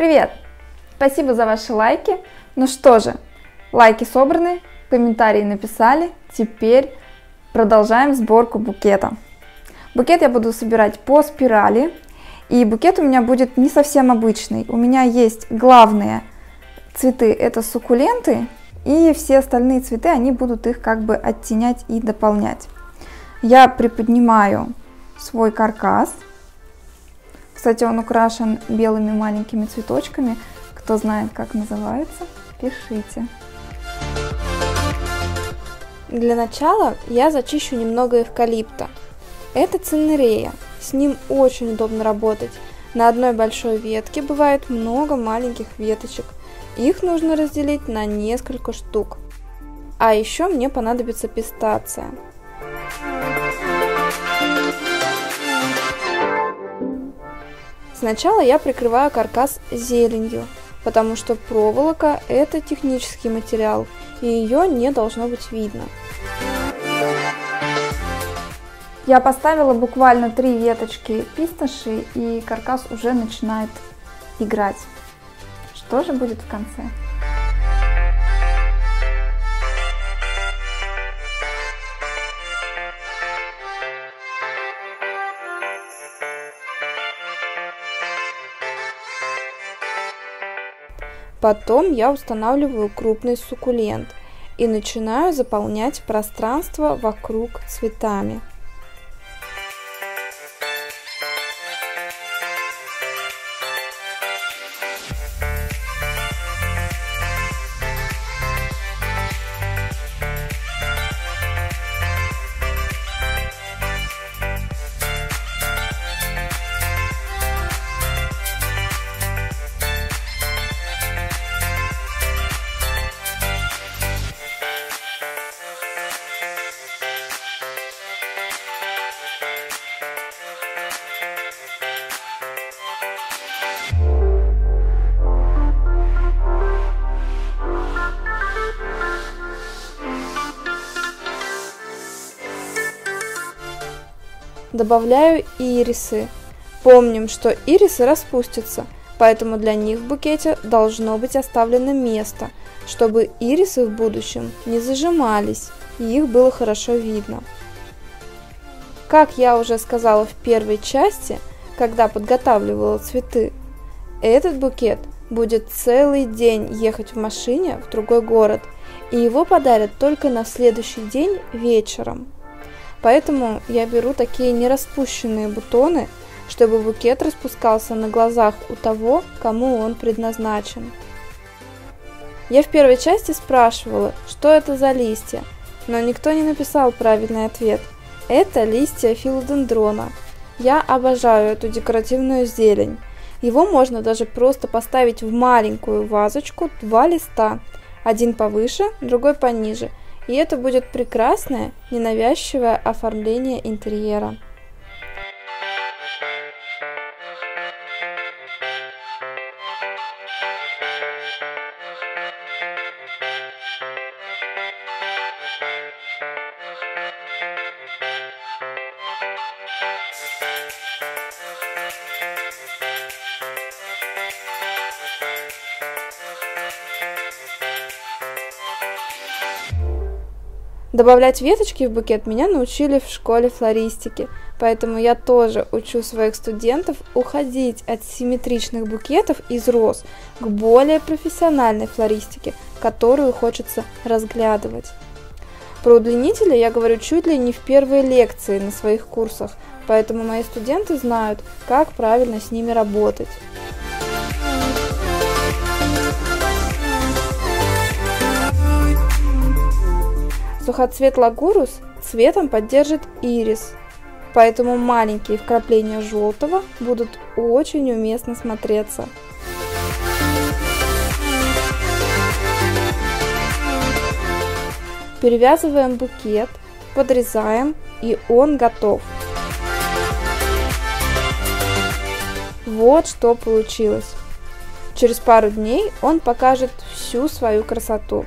Привет! Спасибо за ваши лайки. Ну что же, лайки собраны, комментарии написали. Теперь продолжаем сборку букета. Букет я буду собирать по спирали. И букет у меня будет не совсем обычный. У меня есть главные цветы, это суккуленты. И все остальные цветы, они будут их как бы оттенять и дополнять. Я приподнимаю свой каркас. Кстати, он украшен белыми маленькими цветочками. Кто знает, как называется, пишите. Для начала я зачищу немного эвкалипта. Это цинерея. С ним очень удобно работать. На одной большой ветке бывает много маленьких веточек. Их нужно разделить на несколько штук. А еще мне понадобится пистация. Сначала я прикрываю каркас зеленью, потому что проволока – это технический материал, и ее не должно быть видно. Я поставила буквально 3 веточки писташи, и каркас уже начинает играть. Что же будет в конце? Потом я устанавливаю крупный суккулент и начинаю заполнять пространство вокруг цветами. Добавляю ирисы. Помним, что ирисы распустятся, поэтому для них в букете должно быть оставлено место, чтобы ирисы в будущем не зажимались и их было хорошо видно. Как я уже сказала в первой части, когда подготавливала цветы, этот букет будет целый день ехать в машине в другой город, и его подарят только на следующий день вечером. Поэтому я беру такие нераспущенные бутоны, чтобы букет распускался на глазах у того, кому он предназначен. Я в первой части спрашивала, что это за листья, но никто не написал правильный ответ. Это листья филодендрона. Я обожаю эту декоративную зелень. Его можно даже просто поставить в маленькую вазочку 2 листа, один повыше, другой пониже. И это будет прекрасное, ненавязчивое оформление интерьера. Добавлять веточки в букет меня научили в школе флористики, поэтому я тоже учу своих студентов уходить от симметричных букетов из роз к более профессиональной флористике, которую хочется разглядывать. Про удлинители я говорю чуть ли не в первой лекции на своих курсах, поэтому мои студенты знают, как правильно с ними работать. Сухоцвет лагурус цветом поддержит ирис, поэтому маленькие вкрапления желтого будут очень уместно смотреться. Перевязываем букет, подрезаем, и он готов. Вот что получилось. Через пару дней он покажет всю свою красоту.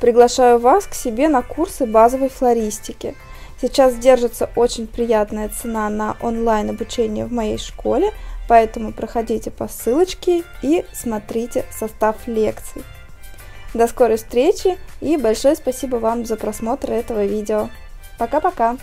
Приглашаю вас к себе на курсы базовой флористики. Сейчас держится очень приятная цена на онлайн обучение в моей школе, поэтому проходите по ссылочке и смотрите состав лекций. До скорой встречи и большое спасибо вам за просмотр этого видео. Пока-пока!